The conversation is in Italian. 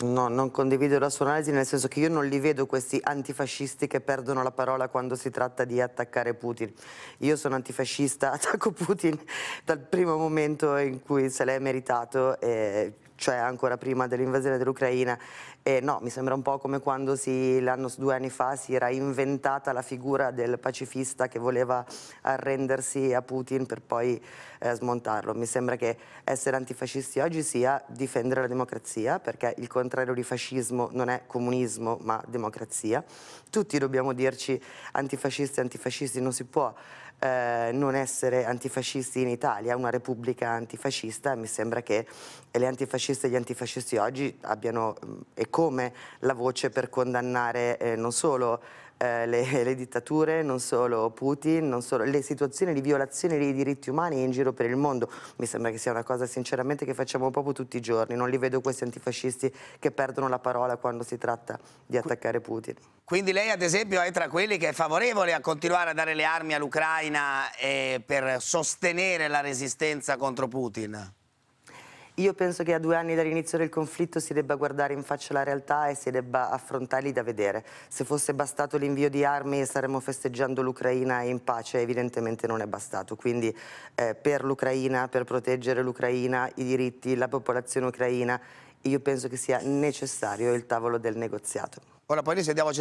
No, non condivido la sua analisi, nel senso che io non li vedo questi antifascisti che perdono la parola quando si tratta di attaccare Putin. Io sono antifascista, attacco Putin dal primo momento in cui se l'è meritato, cioè ancora prima dell'invasione dell'Ucraina. No, mi sembra un po' come quando due anni fa si era inventata la figura del pacifista che voleva arrendersi a Putin per poi smontarlo. Mi sembra che essere antifascisti oggi sia difendere la democrazia, perché il contrario di fascismo non è comunismo ma democrazia. Tutti dobbiamo dirci antifascisti, antifascisti, non si può non essere antifascisti in Italia, una repubblica antifascista. Mi sembra che le antifasciste e gli antifascisti oggi abbiano come la voce per condannare non solo le dittature, non solo Putin, non solo le situazioni di violazione dei diritti umani in giro per il mondo. Mi sembra che sia una cosa sinceramente che facciamo proprio tutti i giorni. Non li vedo questi antifascisti che perdono la parola quando si tratta di attaccare Putin. Quindi lei ad esempio è tra quelli che è favorevole a continuare a dare le armi all'Ucraina per sostenere la resistenza contro Putin? Io penso che a 2 anni dall'inizio del conflitto si debba guardare in faccia la realtà e si debba affrontarli da vedere. Se fosse bastato l'invio di armi staremmo festeggiando l'Ucraina in pace, evidentemente non è bastato. Quindi per l'Ucraina, per proteggere l'Ucraina, i diritti, la popolazione ucraina, io penso che sia necessario il tavolo del negoziato. Ora poi noi